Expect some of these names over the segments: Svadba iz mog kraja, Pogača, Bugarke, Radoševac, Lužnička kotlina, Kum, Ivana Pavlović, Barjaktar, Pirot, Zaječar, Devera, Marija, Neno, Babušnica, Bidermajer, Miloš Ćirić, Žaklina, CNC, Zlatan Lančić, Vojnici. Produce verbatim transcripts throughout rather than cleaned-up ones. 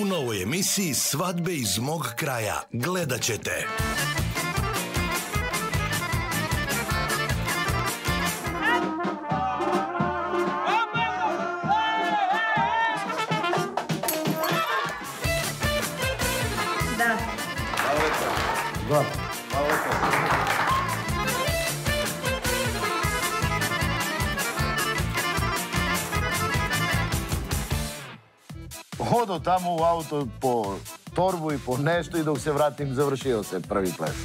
U novoj emisiji Svadbe iz mog kraja gledat ćete... Da. Hvala lepo. Hodo tamo u auto po torbu i po nešto i dok se vratim završio se prvi ples.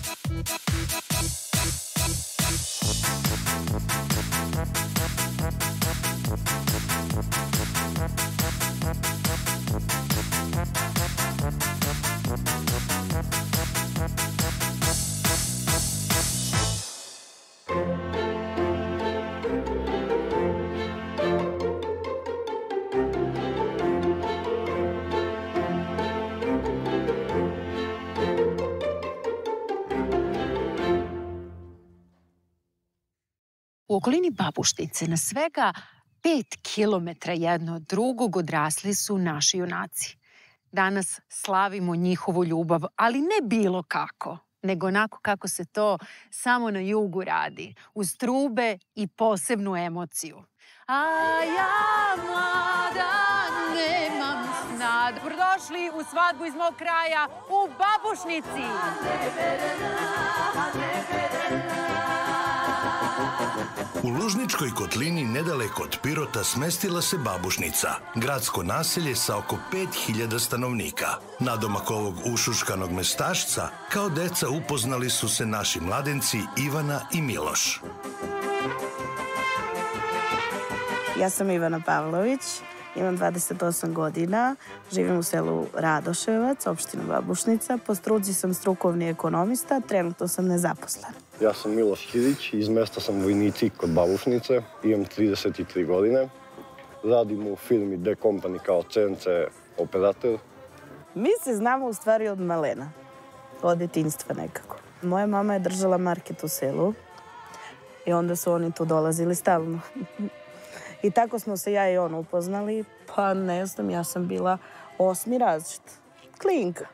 U okolini Babušnice na svega pet kilometra jedno od drugog odrasli su naši junaci. Danas slavimo njihovu ljubav, ali ne bilo kako, nego onako kako se to samo na jugu radi, uz trube i posebnu emociju. A ja mlada nemam snad. Dobrodošli u Svadbu iz mog kraja u Babušnici. U Lužničkoj kotlini, nedaleko od Pirota, smestila se Babušnica, gradsko naselje sa oko pet hiljada stanovnika. Nadomak ovog ušuškanog mestašca, kao deca upoznali su se naši mladenci Ivana i Miloš. Ja sam Ivana Pavlović, imam dvadeset osam godina, živim u selu Radoševac, opština Babušnica. Po struci sam strukovni ekonomista, trenutno sam nezaposlen. Ja sam Miloš Ćirić, iz mesta sam Vojnici kod Babušnice, imam trideset tri godine. Radim u firmi D Company kao C N C operator. Mi se znamo u stvari od malena, od detinjstva nekako. Moja mama je držala market u selu i onda su oni tu dolazili stalno. I tako smo se ja i on upoznali, pa ne znam, ja sam bila osmi različit. Klinka.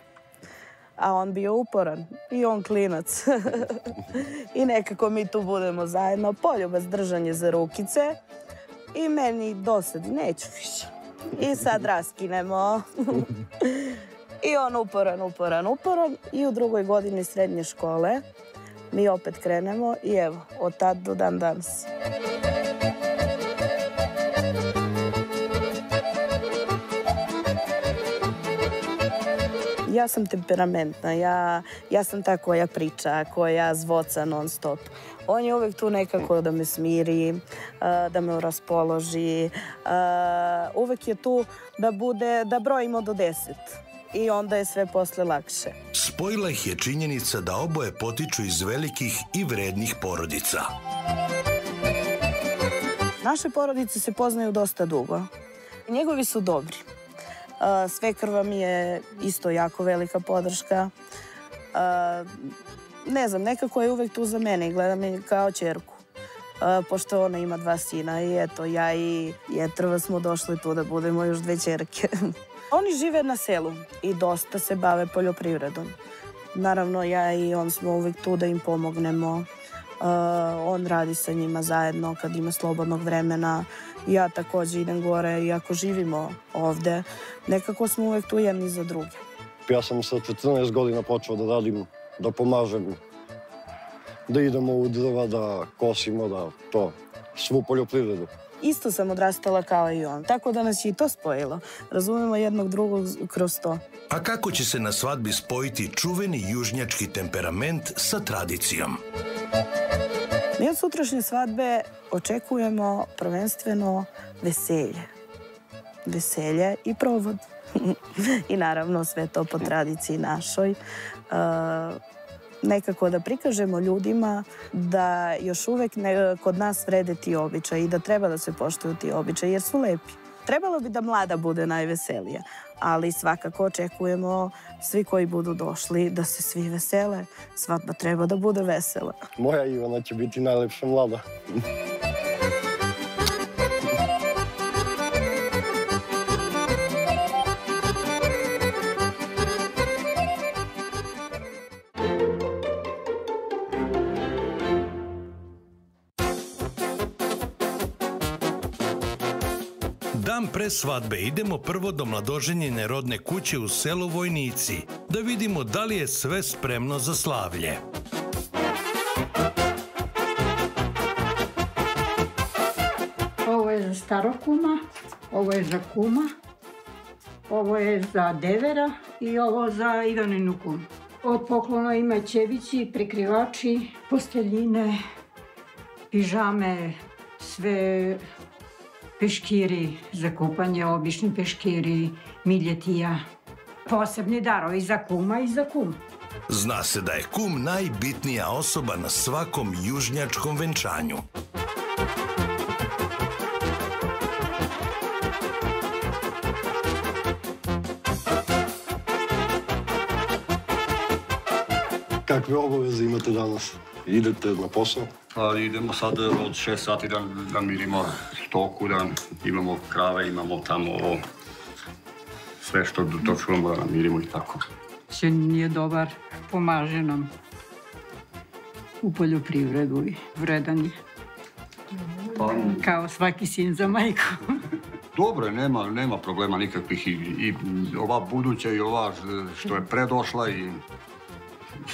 A on bio uporan. I on klinac. I nekako mi tu budemo zajedno. Poljubac, držanje za rukice. I meni dosadi, neću više. I sad raskinemo. I on uporan, uporan, uporan. I u drugoj godini srednje škole mi opet krenemo. I evo, od tad do dan danas. Ja sam temperamentna, ja sam ta koja priča, koja zvoca non stop. On je uvek tu nekako da me smiri, da me raspoloži. Uvek je tu da brojimo do deset i onda je sve posle lakše. Spojila ih je činjenica da oboje potiču iz velikih i vrednih porodica. Naše porodice se poznaju dosta dugo. Njegovi su dobri. Svekrva mi je isto jako velika podrška. Ne znam, nekako je uvek tu za mene i gleda me kao ćerku. Pošto ona ima dva sina i eto, ja i Jetrva smo došli tu da budemo još dve ćerke. Oni žive na selu i dosta se bave poljoprivredom. Naravno, ja i on smo uvek tu da im pomognemo. On radi sa njima zajedno kad ima slobodnog vremena. Ja također idem gore i ako živimo ovde, nekako smo uvek tu jedni za druge. Ja sam sa četrnaest godina počeo da radim, da pomažem, da idemo u drva, da kosimo, da to, svu poljoprivredu. Isto sam odrastala kao i on, tako da nas je i to spojilo. Razumemo jednog drugog kroz to. A kako će se na svadbi spojiti čuveni južnjački temperament sa tradicijom? Mi od sutrašnje svadbe očekujemo prvenstveno veselje. Veselje i provod. I naravno sve to po tradiciji našoj. Nekako da prikažemo ljudima da još uvek kod nas vrede ti običaj i da treba da se poštuju ti običaj jer su lepi. Trebalo bi da mlada bude najveselija, ali svakako očekujemo svi koji budu došli da se svi vesele. Svadba treba da bude vesela. Moja Ivana će biti najlepša mlada. Dan pre svadbe idemo prvo do mladoženjene rodne kuće u selu Vojnici, da vidimo da li je sve spremno za slavlje. Ovo je za starokuma, ovo je za kuma, ovo je za Devera i ovo za Ivaninu kumu. Od poklona ima ćevići, prikrivači, posteljine, pižame, sve peškiri za kupanje, obični peškiri, miljetija. Posebni darovi za kuma i za kumu. Zna se da je kum najbitnija osoba na svakom južnjačkom venčanju. Kakve obaveze imate danas? Idete na posao? Idemo sad od šest sati da mirimo stoku, da imamo krave, imamo tamo ovo. Sve što dočujemo da namirimo i tako. Sin nije dobar, pomaže nam u poljoprivredu i vredan je. Kao svaki sin za majku. Dobro je, nema problema nikakvih. I ova buduća i ova što je predošla i...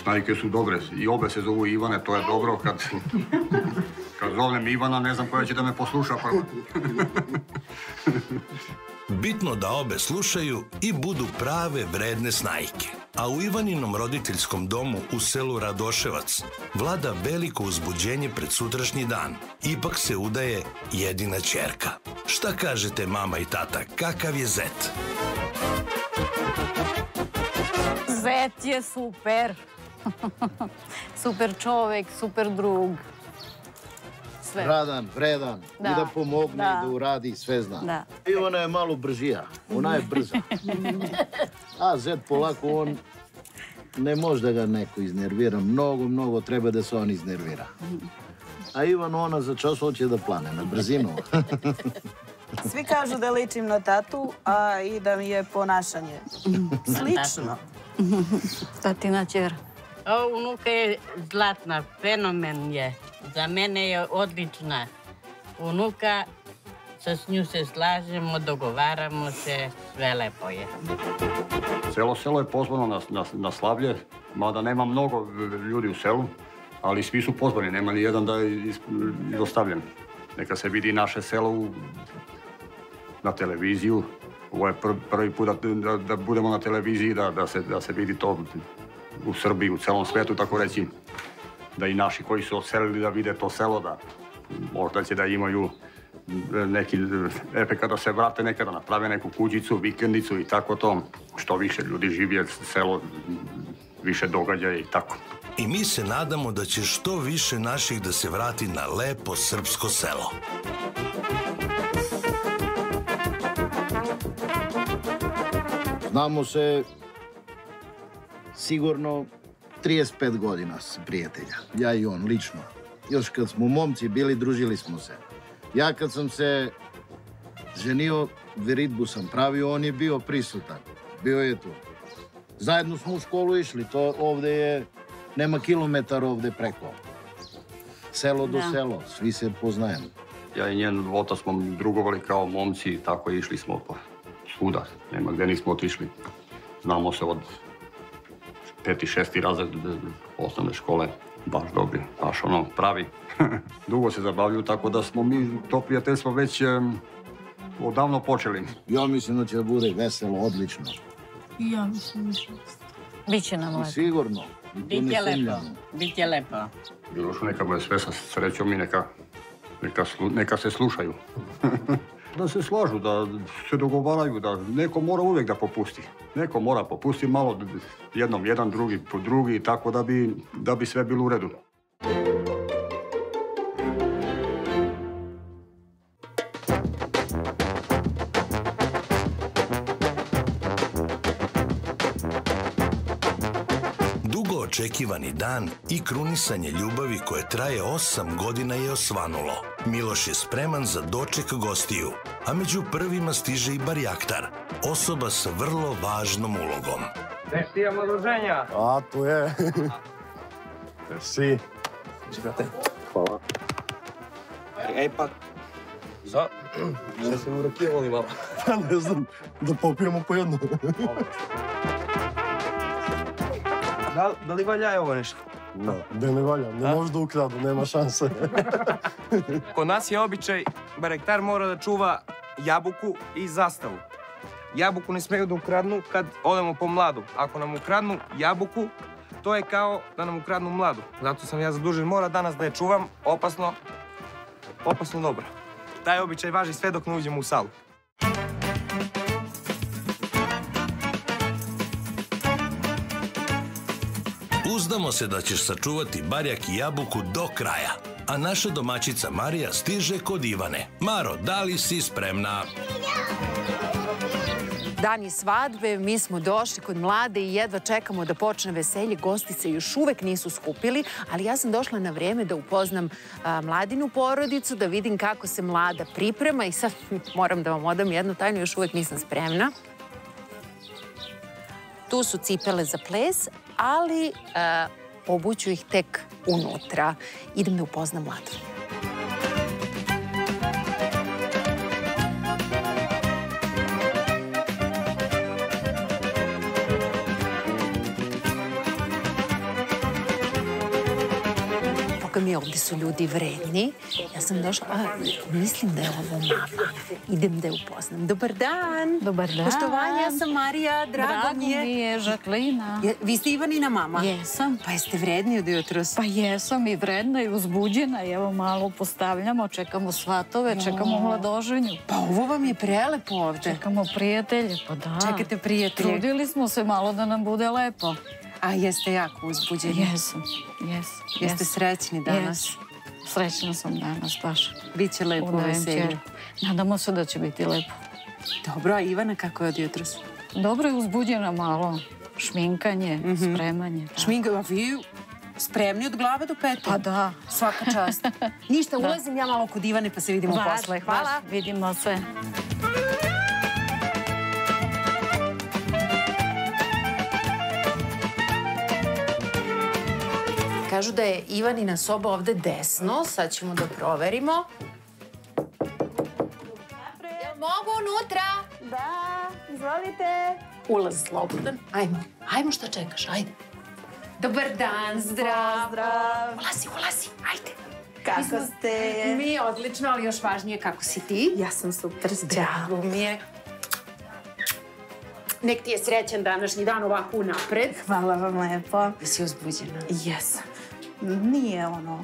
Snajke su dobre i obe se zovu Ivane, to je dobro. Kad zovem Ivana, ne znam koja će da me posluša. Bitno da obe slušaju i budu prave vredne snajke. A u Ivaninom roditeljskom domu u selu Radoševac vlada veliko uzbuđenje pred sutrašnji dan. Ipak se udaje jedina ćerka. Šta kažete mama i tata, kakav je zet? Zet je super. Super čovek, super drug. Sve. Radan, vredan. I da pomogne, da uradi, sve zna. I ona je malo bržija. Ona je brza. A zet polako, on ne može da ga neko iznervira. Mnogo, mnogo treba da se on iznervira. A Ivan, ona za čas hoće da plane na brzinu. Svi kažu da ličim na tatu, a i da mi je ponašanje slično. Tatina ćer. Ova unuka je zlatna, fenomen je. Za mene je odlična. Unuka, s nju se slažemo, dogovaramo se, sve lepo je. Celo selo je pozvano na slavlje, mada nema mnogo ljudi u selu, ali svi su pozvani, nema ni jedan da je izostavljen. Neka se vidi naše selo na televiziju. Ovo je prvi put da budemo na televiziji, da se vidi to u Srbiji, u celom svetu, tako reći. Da i naši koji su odselili da vide to selo, da možda će da imaju neki efekt da se vrate nekada, naprave neku kućicu, vikendicu i tako to. Što više ljudi živi selo, više događaja i tako. I mi se nadamo da će što više naših da se vrati na lepo srpsko selo. Znamo se sigurno trideset pet godina prijatelja, ja i on lično. Još kad smo momci bili, družili smo se. Ja kad sam se ženio, veritbu sam pravio, on je bio prisutan, bio je tu. Zajedno smo u školu išli, to ovde je... Nema kilometar ovde preko. Selo do selo, svi se poznajemo. Ja i njen otac smo drugovali kao momci i tako išli smo svuda. Nema gde nismo otišli. Znamo se od peti, šesti razred osnovne škole. Baš dobri, baš ono pravi. Dugo se zabavljuju, tako da smo mi to prijateljstvo već odavno počeli. Ja mislim da će da bude veselo, odlično. I ja mislim da će Biće nam lepo. Sigurno. Biće lepo. Biće lepo. Milošu, neka bude sve sa srećom i neka se slušaju. Da se slažu, da se dogovaraju, da neko mora uvek da popusti. Neko mora popusti malo jednom jedan, drugi po drugi, tako da bi sve bilo u redu. Očekivani dan i krunisanje ljubavi koje traje osam godina je osvanulo. Miloš je spreman za doček gostiju, a među prvima stiže i Barjaktar, osoba sa vrlo važnom ulogom. Neštija mladoženja. A, tu je. Merci. Hvala. Ej, pa... Za... Šta ste mu rakijevali, mama? Pa ne znam, da popijemo po jedno. Da li valja je ovo nešto? Da ne valja, ne može da ukradu, nema šanse. Kod nas je običaj, barjaktar mora da čuva jabuku i zastavu. Jabuku ne smeju da ukradnu kad odemo po mladu. Ako nam ukradnu jabuku, to je kao da nam ukradnu mladu. Zato sam ja zadužen, mora danas da je čuvam, opasno, opasno dobro. Taj običaj važi sve dok ne uđemo u salu. Uzdamo se da ćeš sačuvati barjak i jabuku do kraja, a naša domaćica Marija stiže kod Ivane. Maro, da li si spremna? Dan je svadbe, mi smo došli kod mlade i jedva čekamo da počne veselje. Gosti se još uvek nisu skupili, ali ja sam došla na vreme da upoznam mladinu porodicu, da vidim kako se mlada priprema i sad moram da vam odam jednu tajnu, još uvek nisam spremna. Tu su cipele za ples, ali obuću ih tek unutra. Idem da upoznam mladu. Mi ovdje su ljudi vredni. Ja sam došla, a mislim da je ovo mama. Idem da je upoznam. Dobar dan! Dobar dan! Poštovanje, ja sam Marija, drago mi je. Drago mi je, Žaklina. Vi ste Ivanina mama? Jesam. Pa jeste vredni od jutros? Pa jesam i vredna i uzbuđena. Evo malo postavljamo, čekamo svatove, čekamo mladoženju. Pa ovo vam je prelepo ovdje. Čekamo prijatelje, pa da. Čekate prijatelje. Trudili smo se malo da nam bude lepo. A jeste jako uzbuđeni? Jesam, jesam. Jeste srećni danas? Srećna sam danas, baš. Biće lepo u veselju. Nadamo se da će biti lepo. Dobro, a Ivana kako je od jutros? Dobro je uzbuđena malo. Šminkanje, spremanje. Šminkanje, a vi spremni od glave do peta? Pa da. Svaka čast. Ništa, ulazim ja malo kod Ivane pa se vidimo posle. Hvala. Vidimo se. Kažu da je Ivanina soba ovde desno, sad ćemo da proverimo. Jel mogu unutra? Da, izvolite. Ulaz slobodan. Ajmo, ajmo šta čekaš, ajde. Dobar dan, zdrav. Zdrav. Ulazi, ulazi, ajde. Kako ste? Mi odlično, ali još važnije kako si ti. Ja sam super, zdravo mi je. Nek ti je srećan današnji dan ovako unapred. Hvala vam lepo. Jesi uzbuđena? Jesam. Nije ono,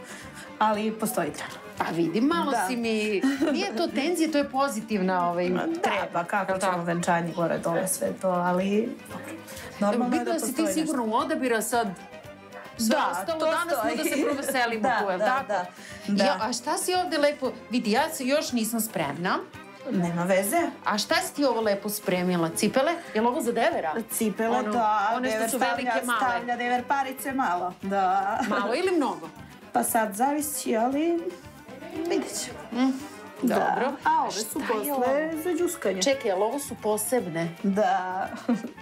ali postoji treba. Pa vidim, malo si mi... Nije to tenzija, to je pozitivna treba. Kako ćemo venčanje gore dole sve to, ali... Normalno je da postoji nešto. Bitno si ti sigurno odabira sad... Da, to stoji. Da se proveselimo tu, je tako? Da. A šta si ovde lepo... Vidi, ja još nisam spremna. Nema veze. A šta si ti ovo lepo spremila? Cipele? Je li ovo za Devera? Cipele, da. One što su velike, male. Stavlja Dever parice malo. Da. Malo ili mnogo? Pa sad zavisi, ali vidit ćemo. Dobro. A ove su posle za džuskanje. Čekaj, ali ovo su posebne. Da.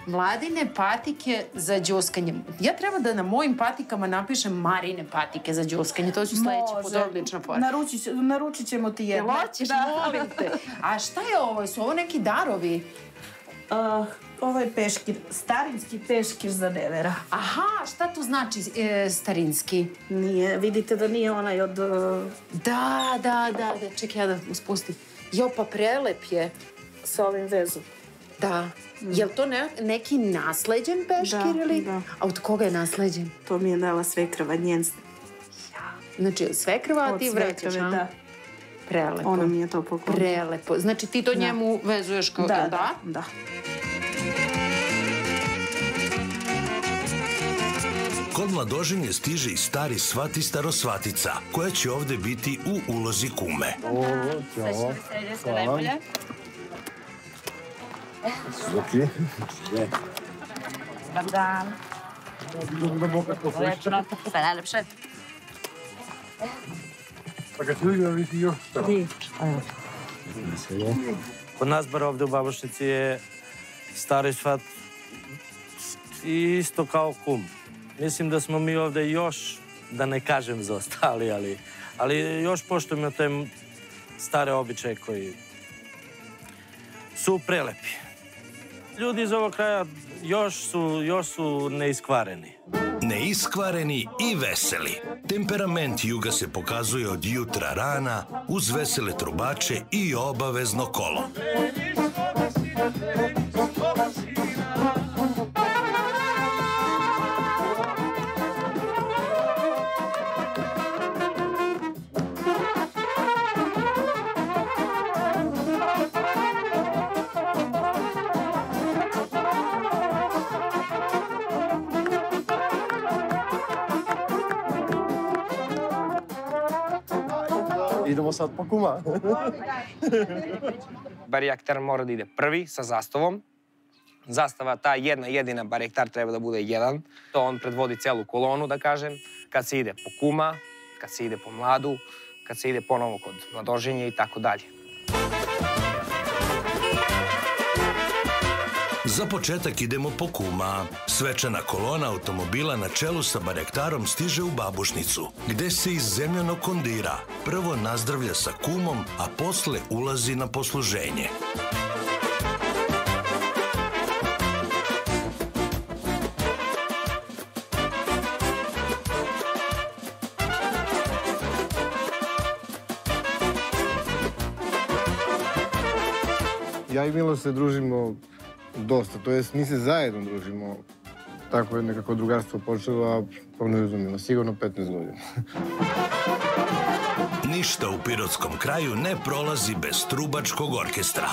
Mladine patike za džuskanje. Ja treba da na mojim patikama napišem Marine patike za džuskanje. To ću sledeći put, odlična forma. Naručit ćemo ti jedno. Hoćeš, molim te. A šta je ovo? Su ovo neki darovi? Ovo je peškir, starinski peškir za Devera. Aha, šta to znači starinski? Nije, vidite da nije onaj od... Da, da, da, čekaj ja da uspustim. Jo, pa prelep je. Sa ovim vezom. Da. Je li to neki nasleđen peškir ili? Da, da. A od koga je nasleđen? To mi je dala svekrva, njen. Znači, svekrva, a ti vraćaš, a? Prelepo. Ona mi je to poklonila. Prelepo. Znači, ti to njemu vezuješ kao... Da, da, da. Kod mladoženje stiže i stari svat i starosvatica, koja će ovde biti u ulozi kume. Ovo, hvala. Zoki. Dobar dan. Lečno, sve najlepše. Pa kad ću da vidite još što? Ti. Kod nas bar ovde u Babušnici je stari svat isto kao kum. Mislim da smo mi ovde još, da ne kažem za ostali, ali još poštujemo te stare običaje koji su prelepi. Ljudi iz ovog kraja još su, još su neiskvareni. Neiskvareni i veseli. Temperament juga se pokazuje od jutra rana uz vesele trubače i obavezno kolo. Idemo sad po kuma. Barjaktar mora da ide prvi sa zastavom. Zastava ta jedna jedina, barjaktar treba da bude jedan. To on predvodi celu kolonu, da kažem. Kad se ide po kuma, kad se ide po mladu, kad se ide ponovo kod mladoženje i tako dalje. Za početak idemo po kuma. Svečana kolona automobila na čelu sa barjaktarom stiže u Babušnicu, gde se iz zemljanog kondira prvo nazdravlja sa kumom, a posle ulazi na posluženje. Ja i Miloš se družimo dosta, to jest mi se zajedno družimo. Tako je nekako drugarstvo počelo, pa ne razumijemo, sigurno petnaest godina. Ništa u pirotskom kraju ne prolazi bez trubačkog orkestra.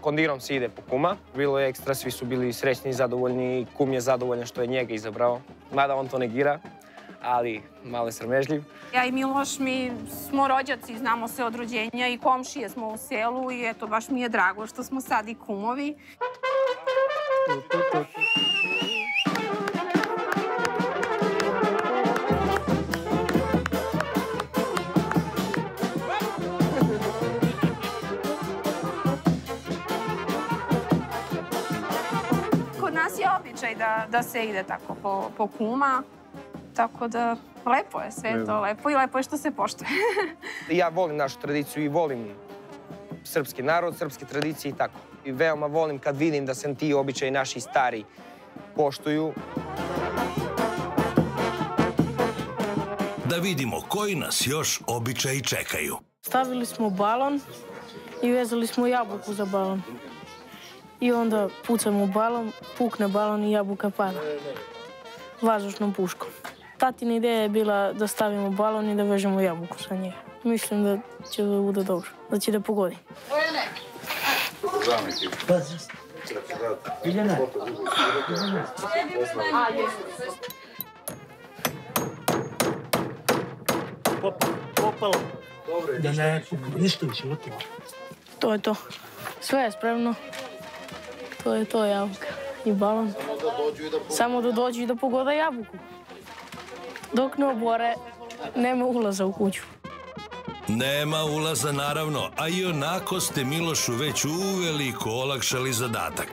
Kondirom se ide po kuma. Bilo je ekstra, svi su bili srećni i zadovoljni. Kum je zadovoljan što je njega izabrao. Mada on to negira, ali malo je sramežljiv. Ja i Miloš, mi smo rođaci, znamo se od rođenja i komšije smo u selu i eto, baš mi je drago što smo sad i kumovi. da se ide tako po kuma. Tako da, lepo je sve to, lepo i lepo je što se poštuje. Ja volim našu tradiciju i volim srpski narod, srpske tradicije i tako. I veoma volim kad vidim da se ti običaji naši stari poštuju. Da vidimo koji nas još običaji čekaju. Stavili smo balon i vezali smo jabuku za balon. I onda pucamo balon, pukne balon i jabuka pada. Vazdušnom puškom. Tatina ideja je bila da stavimo balon i da vežemo jabuku sa njega. Mislim da će da bude dobro, da će da pogodi. Popalo. Da ne, ništa više otimo. To je to. Sve je spremno. To je to, jabuka i balon. Samo da dođu i da pogoda jabuku. Dok ne obore, nema ulaza u kuću. Nema ulaza, naravno, a i onako ste Milošu već uveliko olakšali zadatak.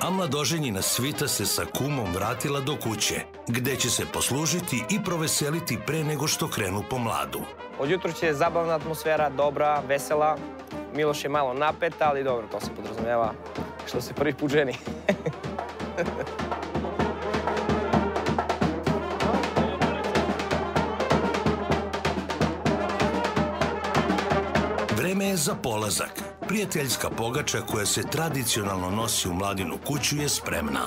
A mladoženjina svita se sa kumom vratila do kuće, gde će se poslužiti i proveseliti pre nego što krenu po mladu. Od jutru će zabavna atmosfera, dobra, vesela. Miloš je malo napet, ali dobro, to se podrazumeva što se prvi put ženi. Vreme je za polazak. Prijateljska pogača koja se tradicionalno nosi u mladinu kuću je spremna.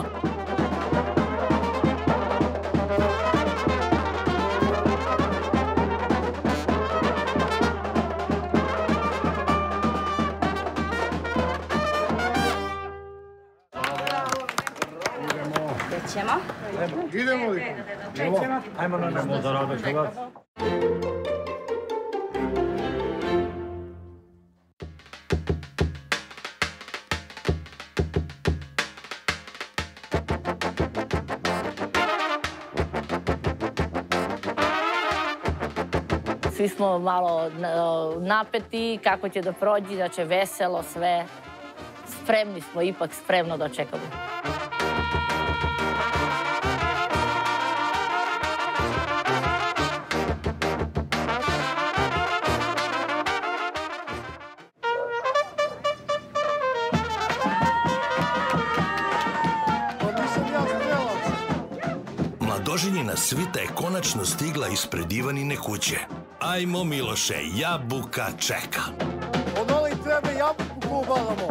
Idemo li? Ajmo na nemo za Radoševac. Svi smo malo napeti, kako će da prođi, da će veselo sve. Spremni smo, ipak spremno da očekamo. Mladoženjina svita je konačno stigla ispred Ivanine kuće. Ajmo, Miloše, jabuka čeka. Odole i treba jabuku pobalamo.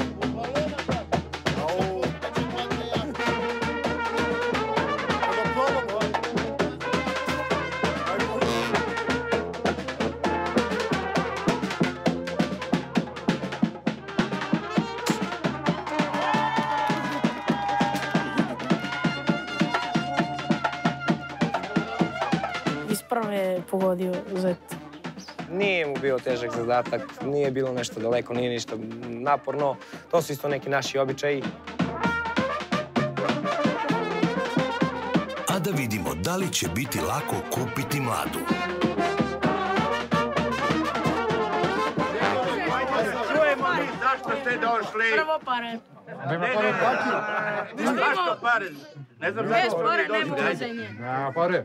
Ispravno je pogodio zet. Nije mu bio težak zadatak, nije bilo nešto daleko, nije ništa naporno. To su isto neki naši običaji. A da vidimo da li će biti lako kupiti mladu. Čujemo mi zašto ste došli. Prvo pare. Ne, ne, ne. Zašto pare? Ne znam zašto pare. Bez pare nema uvezenje. Ne, pare.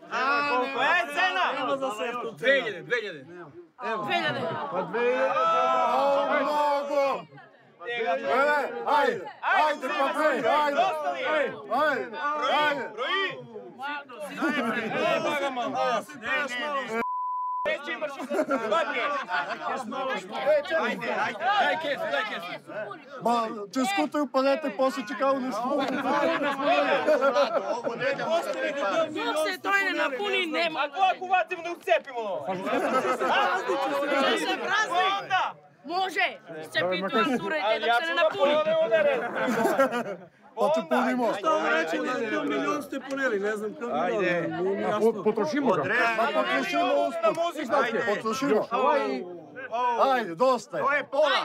Koja je cena? Ima za seftu. Dveljede, dveljede. Dveljede. Pa dveljede. O, mnogo! Ajde, ajde, pa broj, ajde. Ajde, ajde. Broji! Ne, baga malo. Reći imaš u zbake. Ajde, ajde. Daj kesu, daj kesu. Ba, če skutaju palete, posle će kao ne služi. Dok se to ne napuni, nema. A kako vatim da ucepimo? Če se prazni? Može! Scepim tu vas urejte dok se ne napuni. Pa te punimo. Šta vam reći da je to milijon ste punili, ne znam kako mi dole. Potrošimo ga. Potrošimo usput. Potrošimo. Ajde, dosta je. To je pola.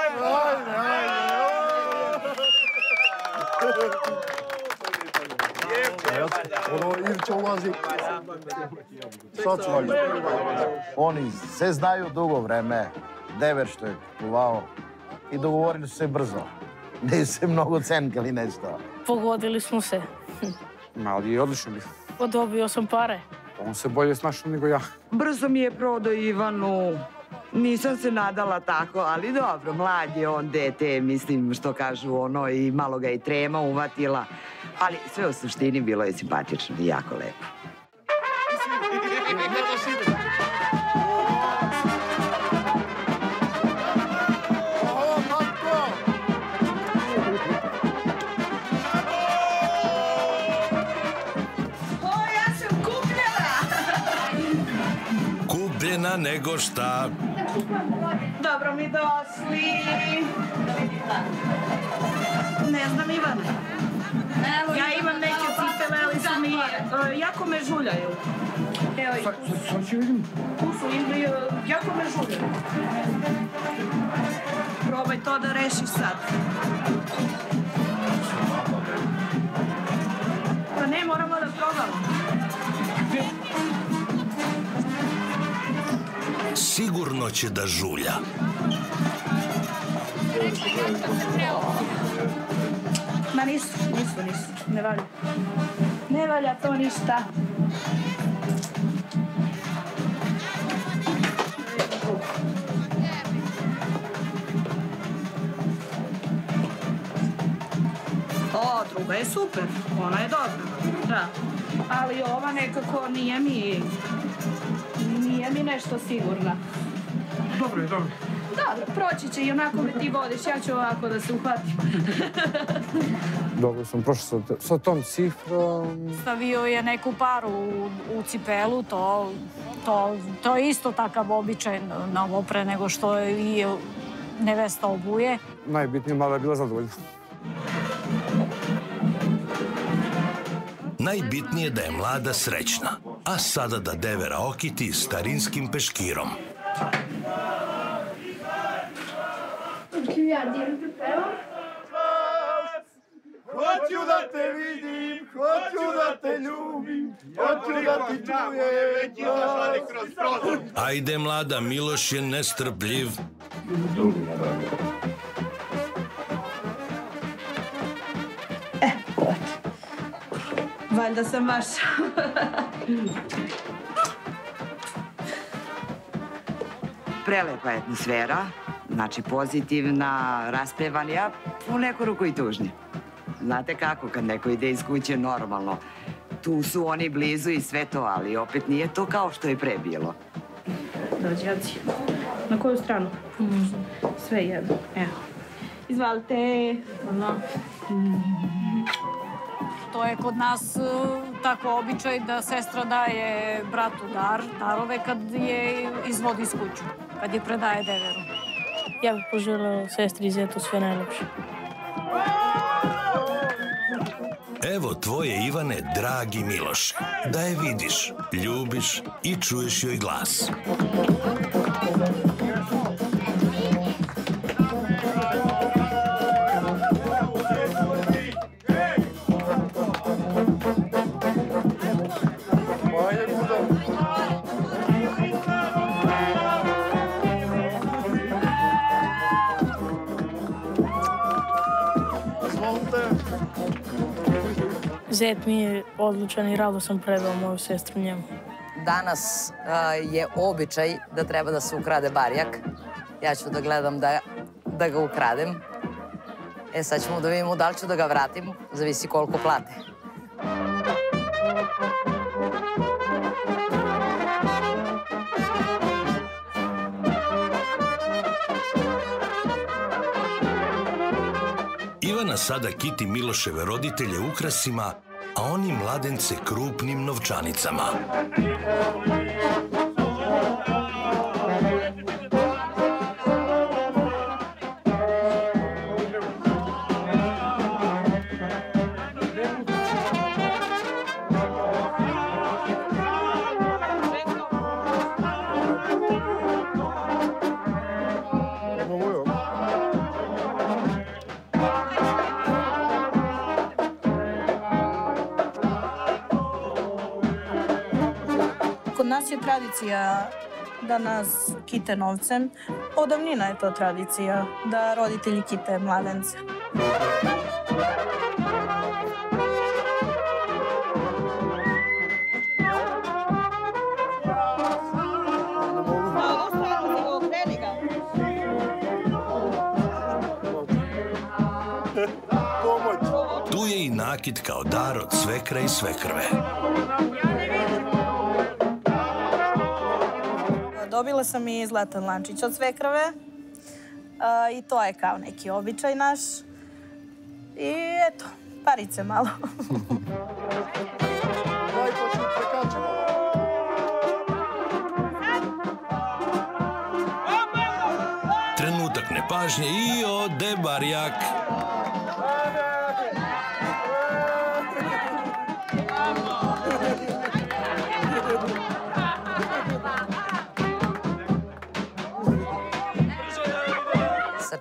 Ajde, ajde. Ivća ulazi. Sad ću valjda. Oni se znaju dugo vreme. Dever što je kuvao i dogovorili su se brzo. Ne su se mnogo cenkali nešto. Pogodili smo se. Ali je odlično bio. Odobio sam pare. On se bolje snašao nego ja. Brzo mi je prodao Ivanu. Nisam se nadala tako, ali dobro, mlad je on dete, mislim što kažu ono i malo ga i trema uvatila. Ali sve u suštini bilo je simpatično i jako lepo. Nego šta? Dobro mi došli. Ne znam, Ivane. Ja imam neke cipele, ali su mi jako me žuljaju. Sad ću vidim. Kusu, jako me žuljaju. Probaj to da rešiš sad. Pa ne, moramo da probamo. Sigurno će da žulja. Ma nisu, nisu, nisu. Ne valja. Ne valja to ništa. O, druga je super. Ona je dobra. Da. Ali ova nekako nije mi... Nije mi nešto sigurna. Dobro je, dobro. Dobro, proći će i onako me ti vodiš, ja ću ovako da se uhvatim. Dobro sam prošao sa tom cifrom. Stavio je neku paru u cipelu, to je isto takav običaj, mnogo pre nego što je nevesta obuje. Najbitnije, mala je bila zadovoljna. Najbitnije da je mlada srećna, a sada da Devera okiti starinskim peškirom. Hoću da te vidim, hoću da te ljubim, hoću da ti čujem. Ajde, mlada, Miloš je nestrpljiv. E, hoću. Valjda sam vaša. Prelepa je atmosfera, znači pozitivna, raspevana, ja u neku ruku i tužnja. Znate kako, kad neko ide iz kuće normalno, tu su oni blizu i sve to, ali opet nije to kao što je pre bilo. Dođi, dođi. Na koju stranu? Sve jedno, evo. Izvalite. To je kod nas tako običaj da sestra daje bratu dar, darove kad je izvodi iz kuću, kad je predaje Deveru. Ja bih poželao sestri i zetu sve najljepše. Evo tvoje, Ivane, dragi Miloše, da je vidiš, ljubiš i čuješ joj glas. Zet mi je odlučan i rado sam predao moju sestru njemu. Danas je običaj da treba da se ukrade barjak. Ja ću da gledam da ga ukradem. E sad ćemo da vidimo da li ću da ga vratim, zavisi koliko plate. Ivana sada kiti Miloševe roditelje ukrasima, a oni mladence krupnim novčanicama. Tradicija da nas kite novcem. Od davnina je to tradicija da roditelji kite mladence. Tu je i nakit kao dar od svekra i svekrve. Dobila sam i Zlatan Lančić od svekrave i to je kao neki običaj naš. I eto, parice malo. Trenutak nepažnje i ode barjak.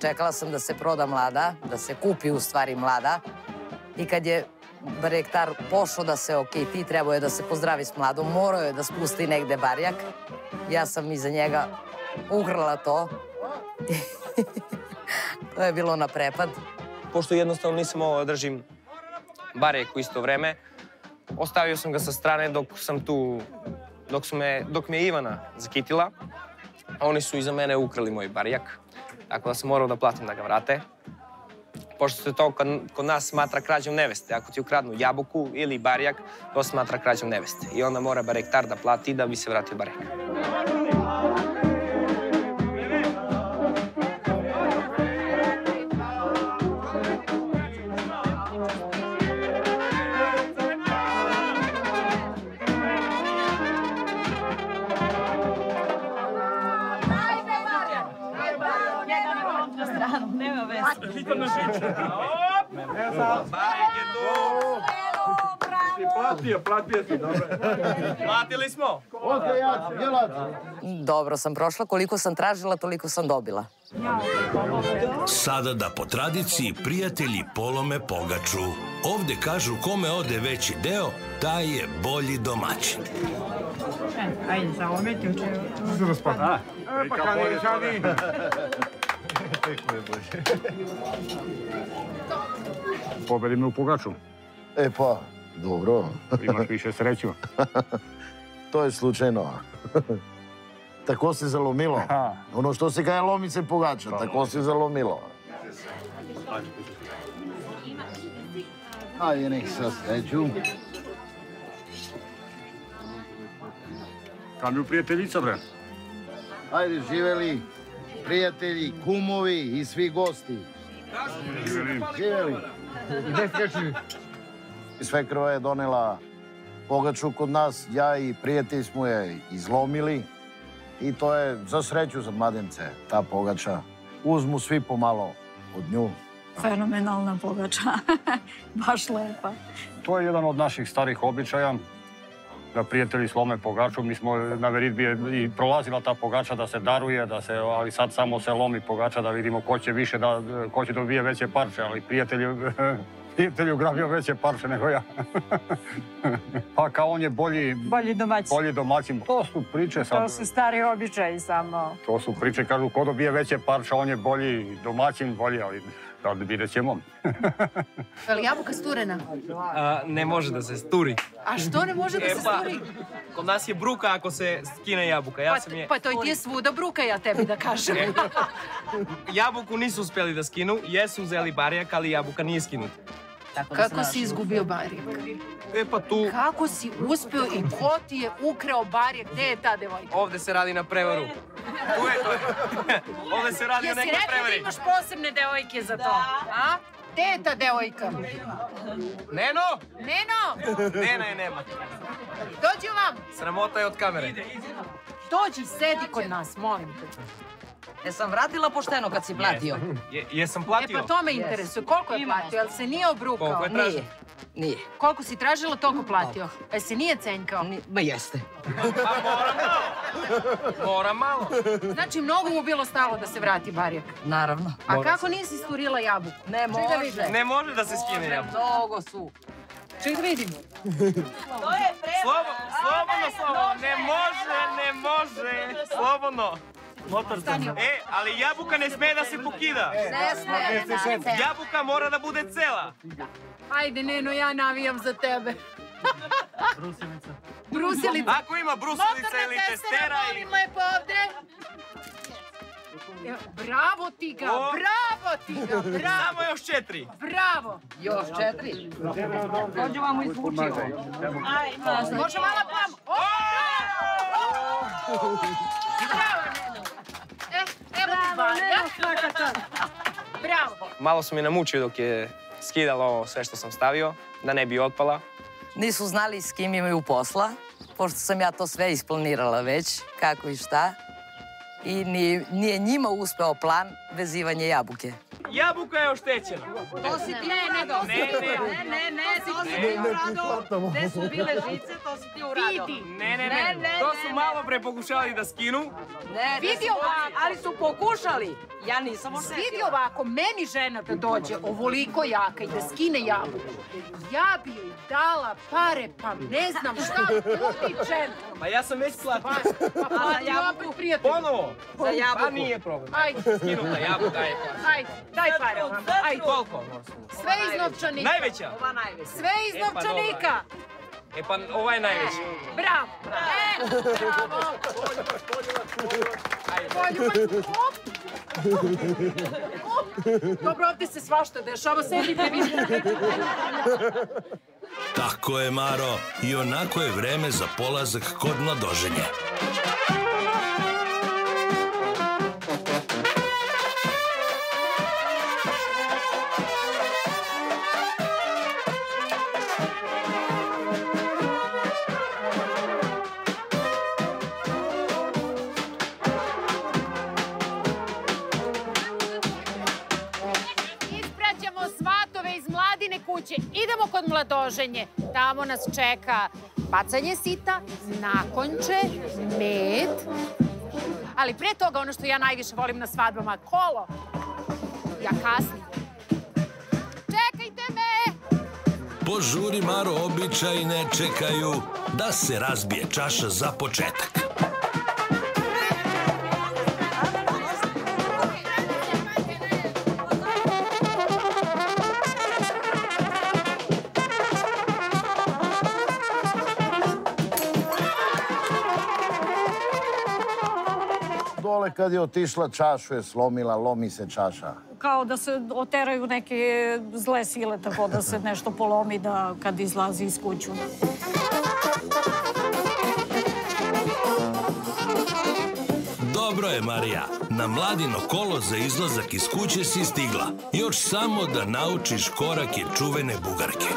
Čekala sam da se proda mlada, da se kupi u stvari mlada. I kad je Barjaktar pošao da se okiti, trebao je da se pozdravi s mladom, morao je da spusti negde barjak. Ja sam iza njega ugrala to. To je bilo na prepad. Pošto jednostavno nisam mogao da držim barjak u isto vreme, ostavio sam ga sa strane dok sam tu, dok me je Ivana zakitila. Oni su iza mene ukrali moj barjak. Tako da sam morao da platim da ga vrate. Pošto se to kod nas smatra krađom neveste. Ako ti ukradnu jabuku ili barjak, to smatra krađom neveste. I onda mora barjaktar da plati da bi se vratio barjak. stranu, nema veze. Nikad ne žiče. Barek je tu. Platio, platio si, dobro. Platili smo. Dobro sam prošla, koliko sam tražila, toliko sam dobila. Sada da po tradiciji prijatelji polome pogaču. Ovde kažu kome ode veći deo, taj je bolji domaćin. Ajde, zaometi uče. Što se raspada? Pa kada je žani. Kako je bolje. Pobedi me u pogaču. E pa... Dobro. Imaš više sreću. To je slučajno. Tako se zalomilo. Ono što se gaja lomice pogača, tako se zalomilo. Ajde, nek sa sreću. Kam je prijateljica, bre? Ajde, živeli prijatelji, kumovi i svi gosti. Živeli. Živeli. Gde srećili? Sve krva je donela pogaču kod nas, ja i prijatelj smo je izlomili i to je za sreću za mladence, ta pogača. Uzmu svi pomalo od nju. Fenomenalna pogača, baš lepa. To je jedan od naših starih običaja, da prijatelji slome pogaču. Mi smo na veritbi i prolazila ta pogača da se daruje, ali sad samo se lomi pogača da vidimo ko će više, ko će dobije veće parče, ali prijatelji... Prijatelj ugrabio veće parče nego ja. Pa kao on je bolji... Bolji domaćin. Bolji domaćin. To su priče samo... To su stari običaji samo. To su priče, kažu, ko dobije veće parče, on je bolji domaćin, bolji, ali... Sad vidjet ćemo. Je li jabuka sturena? Ne može da se sturi. A što ne može da se sturi? Kod nas je bruka ako se skine jabuka. Pa to i ti je svuda bruka, ja tebi da kažem. Jabuku nisu uspjeli da skinu, jesu uzeli barjak, ali jabuka nije skinuta. Kako si izgubio barjak? E pa tu... Kako si uspio i ko ti je ukrao barjak? Gde je ta devojka? Ovde se radi na prevaru. Tu je, tu je. Ovde se radi na nekoj prevari. Jesi rekao da imaš posebne devojke za to? A? Gde je ta devojka? Neno! Neno! Nena je nema. Dođi ovam! Sramota je od kamere. Dođi, sedi kod nas, molim te. Jesam vratila pošteno kad si platio? Jesam platio. E pa to me interesuje, koliko je platio, jel se nije obrukao? Koliko je tražio? Nije. Koliko si tražila, toliko platio. Jel se nije cenjkao? Ma jeste. Pa mora malo. Mora malo. Znači, mnogo mu bilo stalo da se vrati barjak. Naravno. A kako nisi sturila jabuku? Ne može. Ne može da se skine jabuku. Mnogo su. Ček da vidimo. To je prema. Slobodno, slobodno. Ne može, ne može. Slobodno. E, ali jabuka ne sme da se pokida. Ne sme. Jabuka mora da bude cela. Ajde, Neno, ja navijam za tebe. Brusilica. Brusilica. Ako ima brusilica ili testera i... Motorna testera, molim lepo ovde. Bravo ti ga, bravo ti ga, bravo. Samo još četiri. Bravo. Još četiri. Dođe vam izvuči ovo. Može mala plam. Bravo! Bravo! Malo sam je namučio dok je skidalo sve što sam stavio, da ne bi otpala. Nisu znali s kim imaju posla, pošto sam ja to sve isplanirala već, kako i šta. I nije njima uspeo plan vezivanje jabuke. Jabuka je oštećena. To si ti uradao. Ne, ne, ne, ne, to si ti uradao. Gde su bile žice, to si ti uradao. Ne, ne, ne, to su malo pre pokušali da skinu. Vidi ovako, ali su pokušali. Ja nisam oštetila. Vidi ovako, meni žena da dođe ovoliko jaka i da skine jabuku. Ja bi joj dala pare, pa ne znam šta puti čemu. Pa ja sam već platila. Pa platila opet prijatelj. Ponovo. Za jabuku. Pa nije problem. Ajde. Skinuta jabuka je pa. Ajde. Daj pare ovamo, ajde. Koliko? Sve iz novčanika. Najveća? Ova najveća. Sve iz novčanika. E pa ova je najveća. Bravo. E, bravo. Poljubac, poljubac, poljubac. Poljubac, op. Dobro, ovdje se svašta dešava, sedite vidite. Tako je, Maro, i onako je vreme za polazak kod mladoženja. sebe kući, idemo kod Mladoženje. Tamo nas čeka bacanje sita, nakonče, med. Ali pre toga ono što ja najviše volim na svadbama, kolo. Ja kasnim. Čekajte me! Požuri, Maro, običaji ne čekaju da se razbije čaša za početak. Dole kad je otišla čašu je slomila, lomi se čaša. Kao da se oteraju neke zle sile, tako da se nešto polomi da kad izlazi iz kuću. Dobro je, Marija. Na Mladino kolo za izlazak iz kuće si stigla. Još samo da naučiš korake čuvene Bugarke.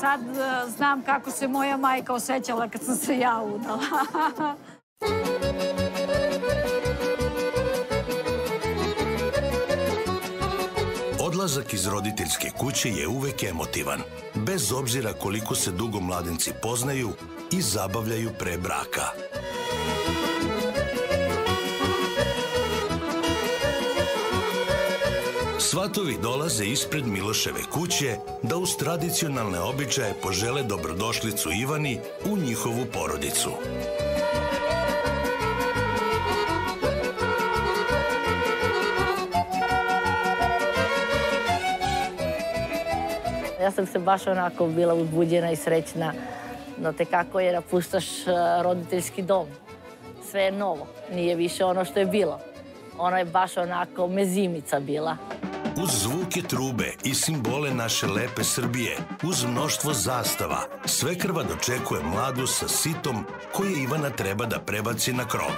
Sad znam kako se moja majka osjećala kad sam se ja udala. Odlazak iz roditeljske kuće je uvek emotivan, bez obzira koliko se dugo mladenci poznaju i zabavljaju pre braka. Svatovi dolaze ispred Miloševe kuće da uz tradicionalne običaje požele dobrodošlicu Ivani u njihovu porodicu. Ja sam se baš onako bila uzbuđena i srećna, no te kako je napuštaš roditeljski dom. Sve je novo, nije više ono što je bilo. Ona je baš onako mezimica bila. Uz zvuke trube i simbole naše lepe Srbije, uz mnoštvo zastava, svekrva dočekuje mladu sa sitom koje Ivana treba da prebaci na krov.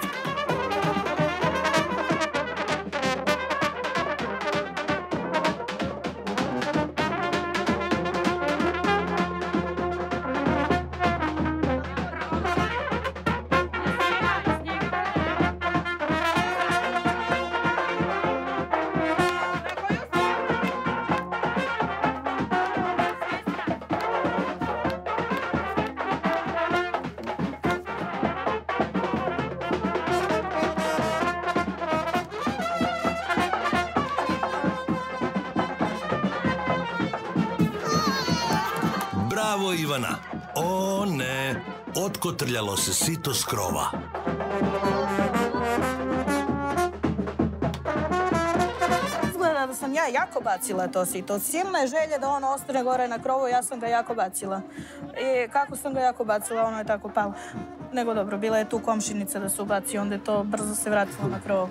Bravo, Ivana! O, ne! Otkotrljalo se sito s krova. Izgleda da sam ja jako bacila to sito. Silna je želja da ono ostane gore na krovu, ja sam ga jako bacila. I kako sam ga jako bacila, ono je tako palo. Nego dobro, bila je tu komšinica da se ubaci, onda je to brzo se vratilo na krovu.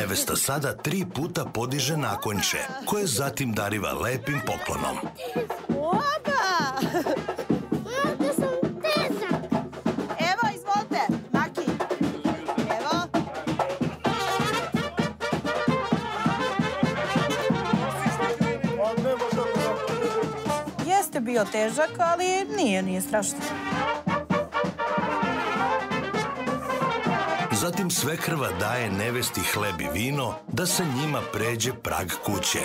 Nevesta sada tri puta podiže nakonče, koje zatim dariva lepim poklonom. Oba! Oba sam tezak! Evo, izvolite, Maki. Evo. Jeste bio težak, ali nije, nije strašno. Zatim svekrva daje nevesti hleb i vino da sa njima pređe prag kuće.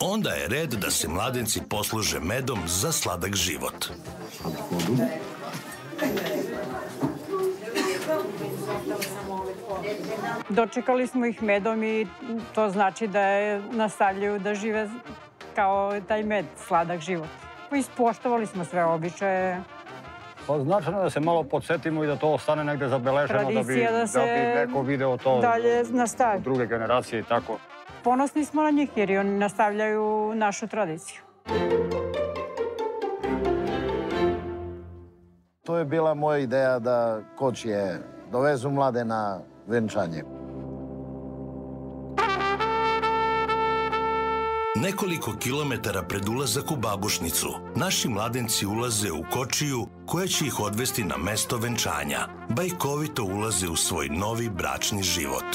Onda je red da se mladenci posluže medom za sladak život. Dočekali smo ih medom i to znači da nastavljaju da žive kao taj med, sladak život. lepo, ispoštovali smo sve običaje. Značajno je da se malo podsetimo I da to ostane negde zabeleženo da bi neko video to od druge generacije I tako. Ponosni smo na njih jer I oni nastavljaju našu tradiciju. To je bila moja ideja da kočije dovezu mlade na venčanje. Nekoliko kilometara pred ulazak u Babušnicu, naši mladenci ulaze u kočiju koja će ih odvesti na mesto venčanja. Bajkovito ulaze u svoj novi bračni život.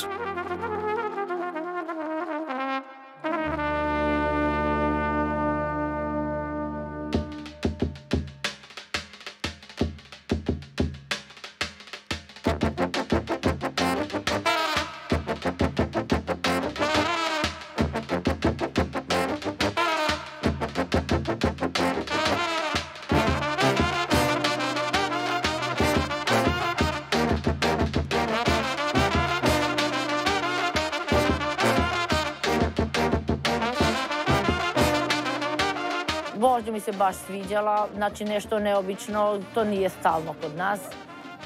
Se baš sviđala, znači nešto neobično, to nije stalno kod nas